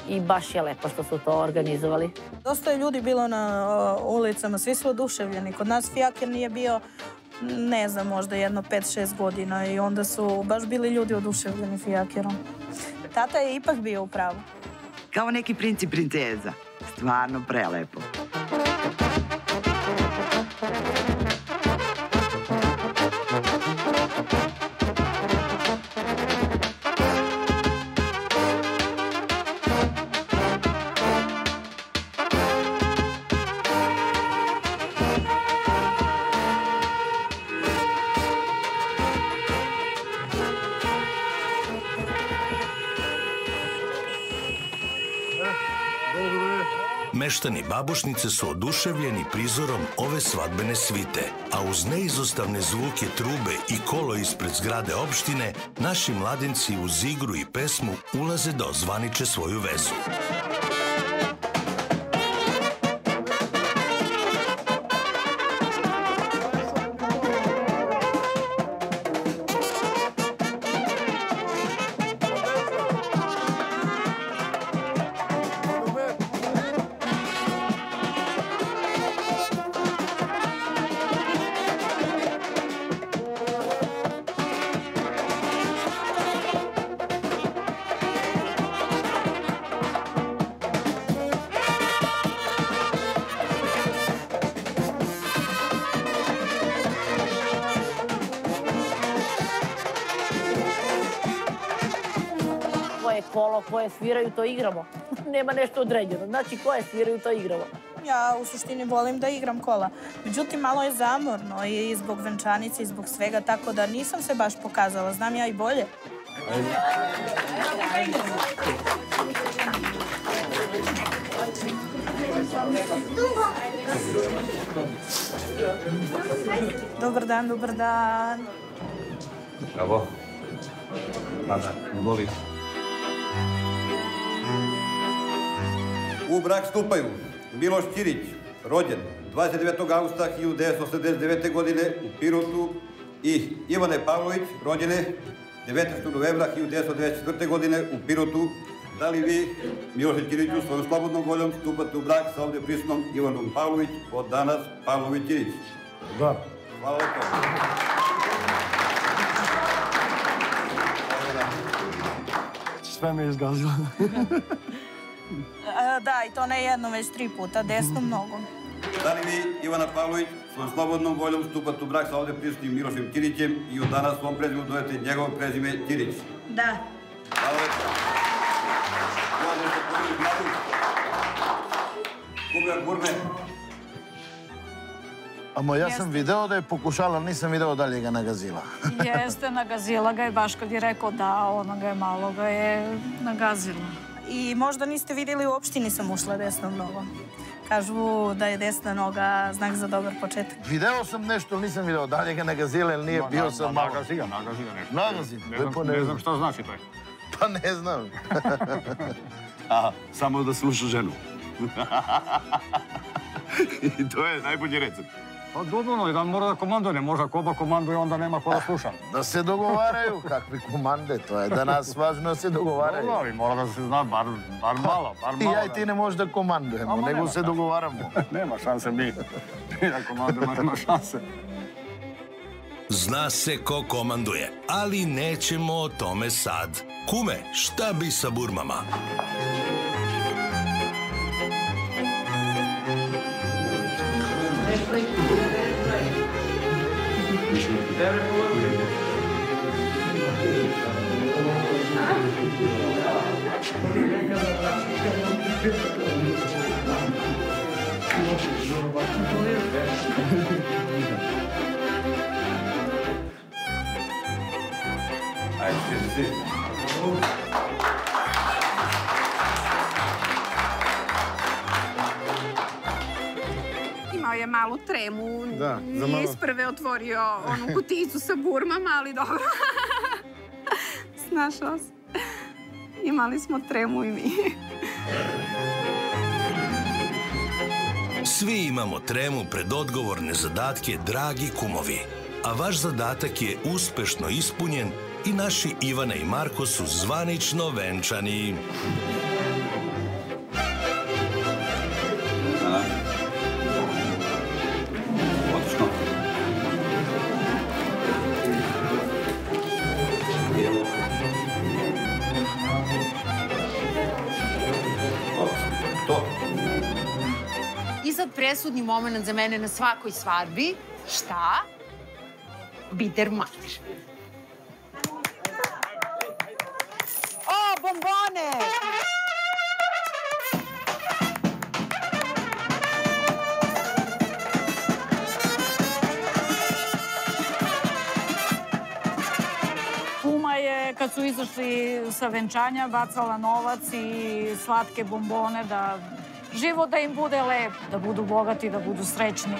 I baš je lepo što su to organizovali. Dosta je ljudi bilo na ulicama, svi su oduševljeni. Kod nas fijaker nije bio, ne znam, možda jedno pet šest godina I onda su baš bili ljudi oduševljeni fijakerom. Tata je ipak bio u pravu. Kao neki princ I princeza, stvarno prelepo. Meštani Babušnice su oduševljeni prizorom ove svadbene svite, a uz neizostavne zvuke trube I kolo ispred zgrade opštine, naši mladenci uz igru I pesmu ulaze da ozvaniče svoju vezu. Koje sviraju, to igramo. Nema nešto određeno. Znači, koje sviraju, to igramo. Ja u suštini volim da igram kola. Međutim, malo je zamorno I zbog venčanice I zbog svega, tako da nisam se baš pokazala. Znam ja I bolje. Dobar dan, dobar dan. Bravo. Mada, volim. U brak stupaju Miloš Ćirić, rođen dvadeset devetog augusta hiljadu devetsto osamdeset devete. godine u Pirotu I Ivane Pavlović, rođene devetnaestog novembra hiljadu devetsto devedeset četvrte. godine u Pirotu. Da li vi, Miloš Ćiriću, svojom slobodnom voljom stupate u brak sa ovde prisnom Ivanom Pavlović, od danas Pavlović Ćirić? Da. Hvala lepo. Sve me je izgazilo. Da, I to ne jedno, već tri puta, desnom nogom. Da li vi, Ivana Pavlović, svojom slobodnom voljom stupate u brak sa ovde prisutnim Milošem Ćirićem I od danas svom prezimom dodajete njegovo prezime Ćirić? Da. Hvala lepo. Hvala nešto povijem mladu. Kumbija Gurme. Amo ja sam video da je pokušala, nisam video da li je ga nagazila. Jeste, nagazila ga je baš kad je rekao da, ona ga je malo ga je nagazila. I možda niste vidjeli u opštini sam ušla desnom nogom. Kažu da je desna noga znak za dobar početak. Video sam nešto, nisam video da li je ga nagazila ili nije, bio sam malo. Nagazi ga, nagazi ga nešto. Nagazi ga. Ne znam šta znači taj. Pa ne znam. Aha, samo da sluša ženu. I to je najbolji recept. Pa dobro, jedan mora da komanduje, ne može ako oba komanduje, onda nema ko da slušam. Da se dogovaraju, kakvi komande, to je da nas važno da se dogovaraju. Dobro, ali mora da se zna bar malo, bar malo. I ja i ti ne možeš da komandujemo, nego se dogovaramo. Nema šanse mi, mi da komandujemo, nema šanse. Zna se ko komanduje, ali nećemo o tome sad. Kume, šta bi sa Burmama? I see. Je malu tremu, nije isprve otvorio onu kutijicu sa Burmama, ali dobro. Snašao se. Imali smo tremu i mi. Svi imamo tremu pred odgovorne zadatke, dragi kumovi. A vaš zadatak je uspešno ispunjen i naši Ivana i Marko su zvanično venčani. Presudni moment za mene na svakoj svadbi, šta? Bidermajer. O, bombone! Kuma je, kad su izašli sa venčanja, bacala novac i slatke bombone da... Život da im bude lep, da budu bogati, da budu srećni.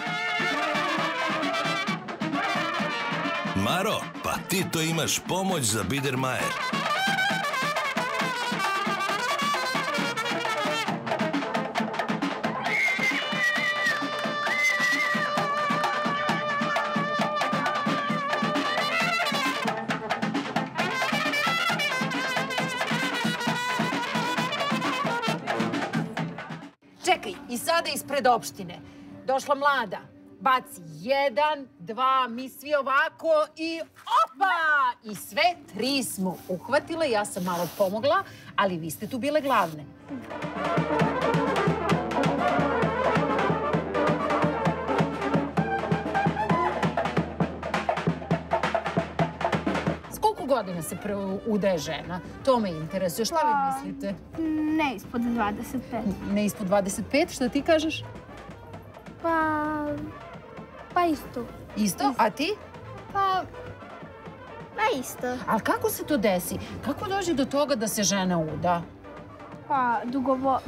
Maro, pa ti to imaš pomoć za Bidermajer. Sada ispred opštine. Došla mlada. Baci jedan, dva, mi svi ovako i opa! I sve tri smo uhvatile. Ja sam malo pomogla, ali vi ste tu bile glavne. S koliko godina se prvo udaje žena? To me interesuje. Šta vi mislite? Ne ispod dvadeset pet. Ne ispod dvadeset pet? Šta ti kažeš? Pa... Pa isto. Isto? A ti? Pa... Pa isto. Ali kako se to desi? Kako dođe do toga da se žena uda? Pa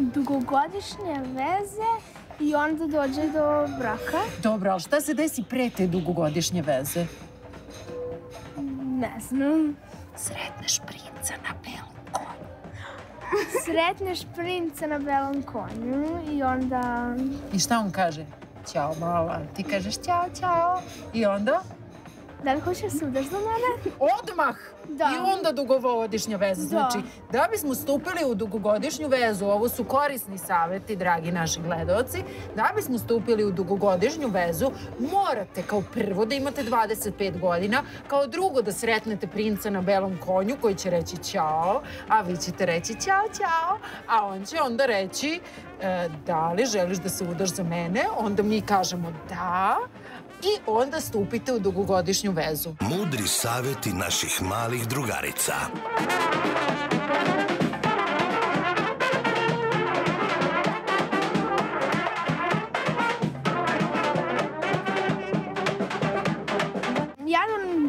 dugogodišnje veze i onda dođe do braka. Dobro, ali šta se desi pre te dugogodišnje veze? Ne znam. Sretneš princa na belom konju. Sretneš princa na belom konju i onda... I šta on kaže? Ćao, mala. Ti kažeš ćao, ćao. I onda? Da li hoćeš se udaš za mene? Odmah! I onda dugovodišnja veza. Znači, da bismo stupili u dugogodišnju vezu, ovo su korisni savjeti, dragi naši gledaoci, da bismo stupili u dugogodišnju vezu, morate kao prvo da imate dvadeset pet godina, kao drugo da sretnete princa na belom konju koji će reći ćao, a vi ćete reći ćao, ćao, a on će onda reći da li želiš da se udaš za mene, onda mi kažemo da, i onda stupite u dugogodišnju vezu. Mudri savjeti naših malih drugarica. Ja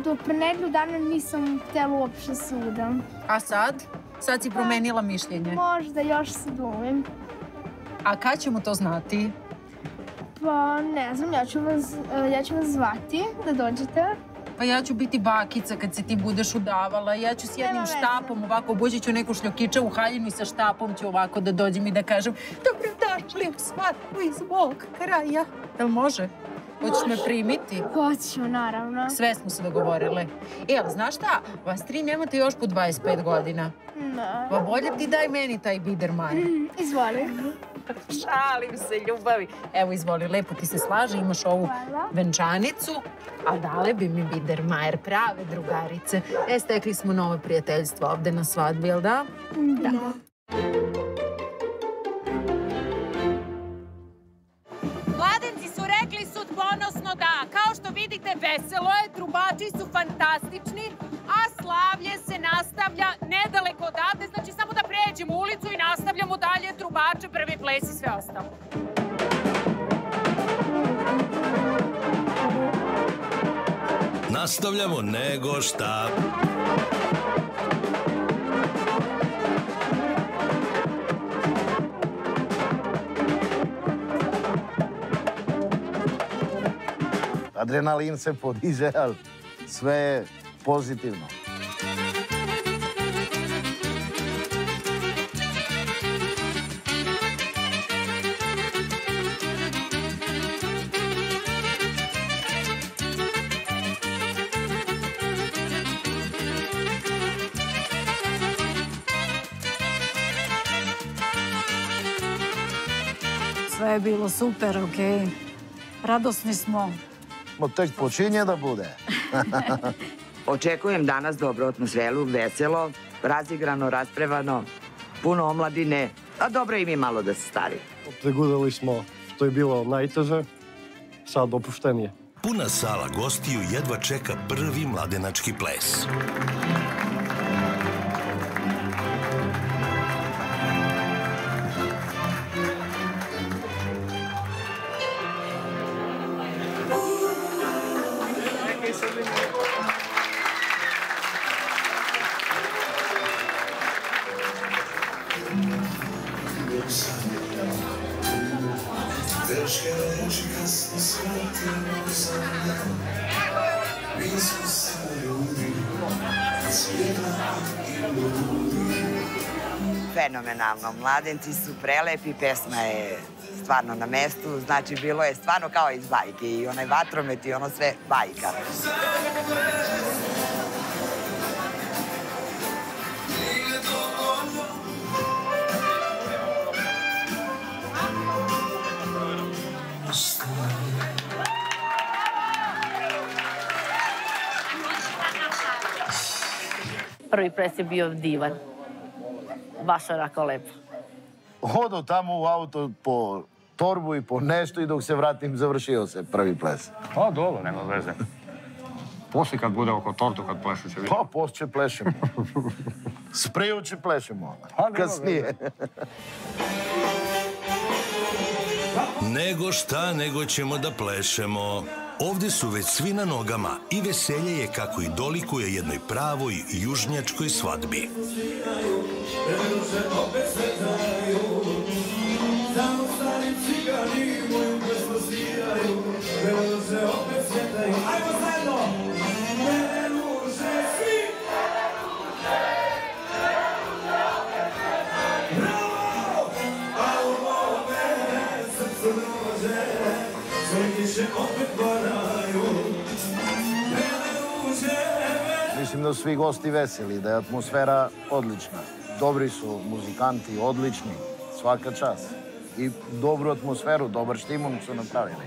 do pre nedelju dana nisam htjela uopšte se udam. A sad? Sad si promenila mišljenje? Možda još se dvomim. A kad ćemo to znati? Pa ne znam, ja ću vas zvati da dođete. Pa ja ću biti bakica kad se ti budeš udavala. Ja ću s jednim štapom ovako, obuđit ću neku šljokiča u haljinu i sa štapom ću ovako da dođem i da kažem: dobrodošli u svadbu iz mog kraja. Jel može? Hoćeš me primiti? Hoću, naravno. Sve smo se dogovorile. E, ali znaš šta? Vas tri nemate još po dvadeset pet godina. Da. Pa bolje ti daj meni taj Bidermajer. Izvoli. Šalim se, ljubavi. Evo, izvoli, lepo ti se slaže, imaš ovu venčanicu, a dale bi mi Bidermajer, prave drugarice. E, stekli smo nove prijateljstva ovde na svadbi, jel da? Da. Mladenci su rekli sud ponosno da, kao što vidite, veselo je, trubači su fantastični, a slavlje se nastavlja nedaleko odavde, znači samo da pređemo u ulicu i nastavljamo dalje trubače, prvi ples i sve ostalo. Nastavljamo nego šta... Adrenalin se podiže, ali sve je pozitivno. Sve je bilo super, okej. Radosni smo. Tek počinje da bude. Očekujem danas dobro atmosferu, veselo, razigrano, rasprevano, puno omladine, a dobro im je malo da se stari. Pregurali smo što je bilo najteže, sad opuštenije. Puna sala gostiju jedva čeka prvi mladenački ples. Fenomenalno, mladenci su prelepi, pesma je stvarno na mestu, znači bilo je stvarno kao iz bajke i onaj vatromet i ono sve bajka. Prvi ples je bio divan. Baš onako lepo. Hodu tamo u auto po torbu i po nešto i dok se vratim završio se prvi ples. Pa dobro, nema veze. Poslije kad bude oko tortu kad plešu će vidjeti. Pa poslije plešemo. Sprijući plešemo. Kasnije. Nego šta nego ćemo da plešemo. Ovde su već svi na nogama i veselje je kako i dolikuje jednoj pravoj južnjačkoj svadbi. Mislim da su svi gosti veseli, da je atmosfera odlična. Dobri su muzikanti, odlični, svaka čast. I dobru atmosferu, dobar štimun su napravili.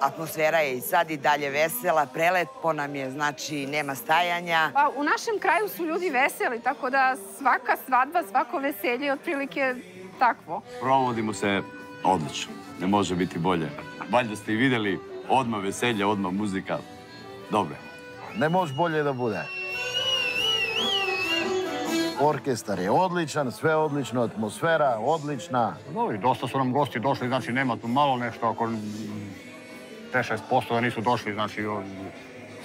Atmosfera je i sad i dalje vesela, prelepo nam je, znači nema stajanja. Pa u našem kraju su ljudi veseli, tako da svaka svadba, svako veselje je otprilike takvo. Provodimo se odlično, ne može biti bolje. Valjda ste i videli, odmah veselje, odmah muzika. Dobre. Ne može bolje da bude. Orkestar je odličan, sve odlično, atmosfera odlična. No i dosta su nam gosti došli, znači nema tu malo nešto, ako pet do šest posto da nisu došli, znači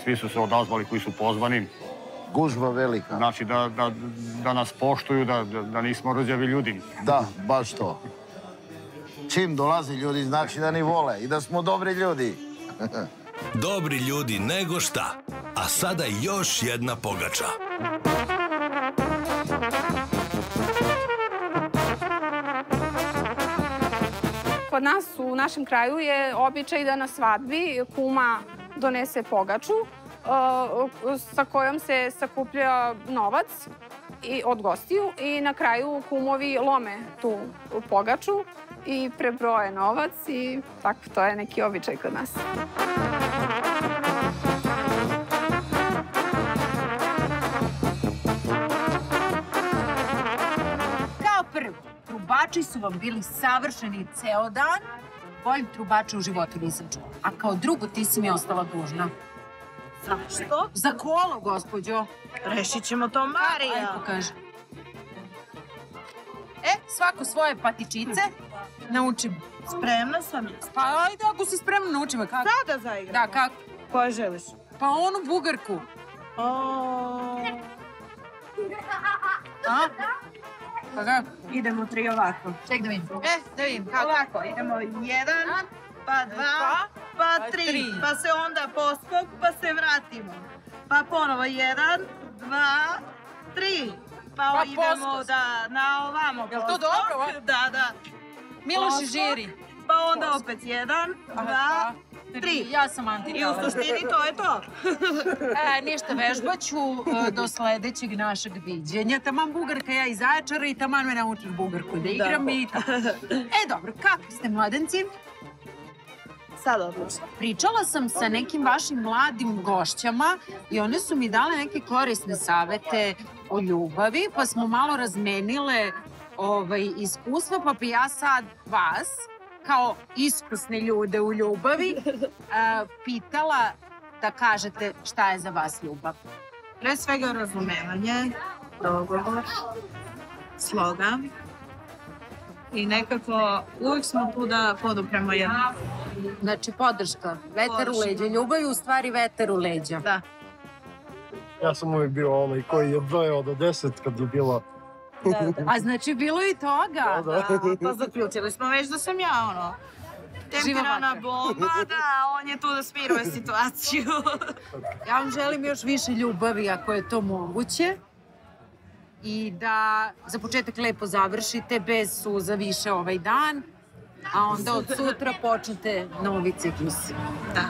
svi su se odazvali koji su pozvani. Gužva velika. Znači da nas poštuju, da nismo rđavi ljudi. Da, baš to. Čim dolazi ljudi znači da ni vole i da smo dobri ljudi. Dobri ljudi nego šta, a sada još jedna pogača. Kod nas u našem kraju je običaj da na svadbi kuma donese pogaču sa kojom se sakuplja novac od gostiju i na kraju kumovi lome tu pogaču i prebroje novac i tako, to je neki običaj kod nas. Kao prvo, trubači su vam bili savršeni ceo dan, boljeg trubača u životu nisam čula. A kao drugo ti si mi ostala dužna. Za što? Za kolo, gospođo. Rešit ćemo to, Marija. Ajde, pokaži. E, svako svoje patičice naučimo. Spremna sam. Pa ajde, ako si spremna, naučimo. Sada zaigramo. Da, kako? Koja želiš? Pa onu bugarku. Pa kako? Idemo tri ovako. Ček da vidim. E, da vidim. Ovako, idemo jedan, pa dva, pa tri. Pa se onda poskok, pa se vratimo. Pa ponovo jedan, dva, tri. Pa idemo na ovamo poskok. Je li to dobro? Da, da. Miloš Ćirić. Pa onda opet jedan, dva, tri. Ja sam antitala. I u suštini to je to. Ništa, vežbaću do sledećeg našeg viđenja. Taman bugarka, ja iz Zaječara i taman me naučiš bugarku da igram i tako. E, dobro, kakvi ste mladenci? Sada odlučno. Pričala sam sa nekim vašim mladim gošćama i one su mi dale neke korisne savete o ljubavi, pa smo malo razmenile iskustva, pa bi ja sad vas, kao iskusne ljude u ljubavi, pitala da kažete šta je za vas ljubav. Pre svega razumevanje, dogovor, sloga i nekako uvijek smo tu da podupremo jedno. Znači podrška, vetar u leđa, ljubav je u stvari vetar u leđa. Da. Ja sam uvijek bio onaj koji je brojao do deset kad je bila... A znači bilo i toga. Pa zaključili smo već da sam ja ono temperana bomba, da, on je tu da smiruje situaciju. Ja vam želim još više ljubavi ako je to moguće i da za početak lepo završite bez suza više ovaj dan, a onda od sutra počnete novi ciklus. Da.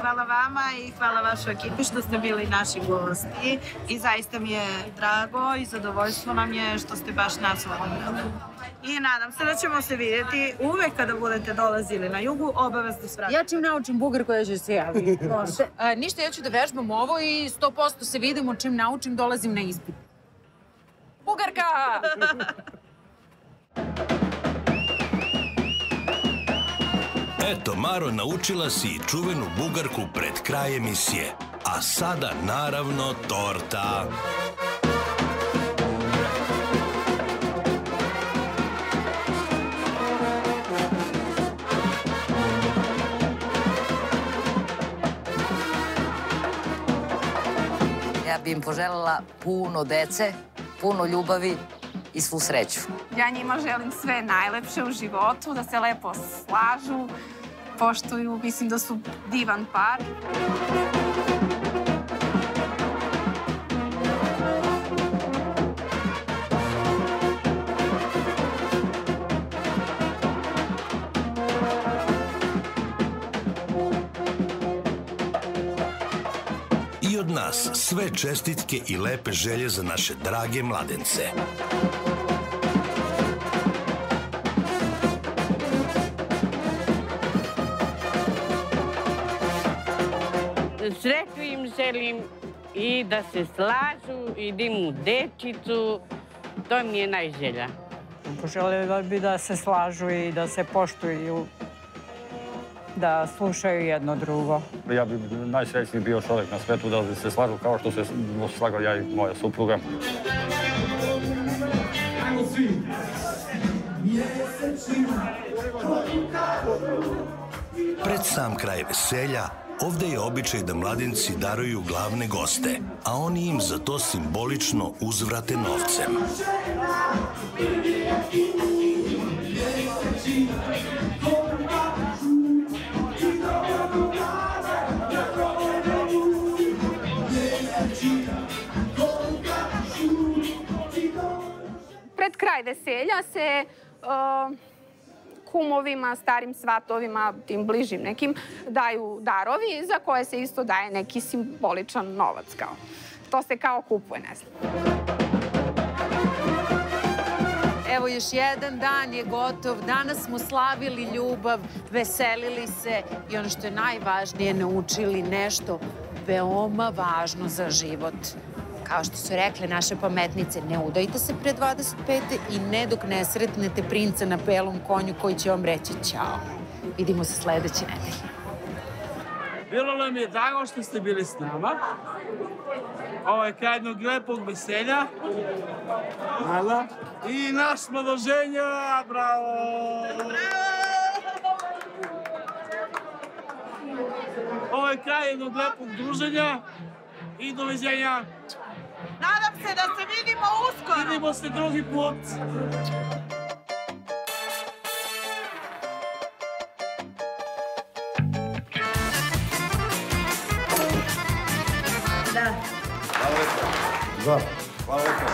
Hvala vama i hvala vašoj ekipi što ste bili naši gosti i zaista mi je drago i zadovoljstvo nam je što ste baš nas odbrali. I nadam se da ćemo se vidjeti uvek kada budete dolazili na jugu, obavezno svratiti. Ja čim naučim bugar koja će se javiti. Ništa, ja ću da vežbam ovo i sto posto se vidimo čim naučim, dolazim na ispit. Bugarka! Eto, Maro, naučila si i čuvenu bugarku pred kraj emisije. A sada, naravno, torta. Ja bi im poželjela puno dece, puno ljubavi i svu sreću. Ja njima želim sve najlepše u životu, da se lepo slažu, poštuju, mislim da su divan par. I od nas sve čestitke i lepe želje za naše drage mladence. Sreću im želim i da se slažu, idim u dečicu, to mi je najželja. Poželio bih da se slažu i da se poštuju, da slušaju jedno drugo. Ja bih najsrećniji bio čovjek na svetu da se slažu kao što se slagao ja i moja supruga. Ajmo svi! Pred sam kraj veselja, ovde je običaj da mladenci daruju glavne goste, a oni im za to simbolično uzvrate novcem. Pred kraj veselja se... kumovima, starim svatovima, tim bližim nekim, daju darovi za koje se isto daje neki simboličan novac. To se kao kupuje, ne znam. Evo, još jedan dan je gotov. Danas smo slavili ljubav, veselili se i ono što je najvažnije, naučili nešto veoma važno za život. Kao što su rekle naše pametnice, ne udajte se pre dvadeset pete i ne dok ne sretnete princa na belom konju koji će vam reći ćao. Vidimo se sledeće nedelje. Bilo nam je drago što ste bili s nama. Ovo je kraj jednog lepog veselja. Hvala. I naš mladoženja, bravo! Ovo je kraj jednog lepog druženja i doviđenja. Nadam se da se vidimo uskoro. Vidimo se drugi put. Da. Hvala lepo. Hvala lepo.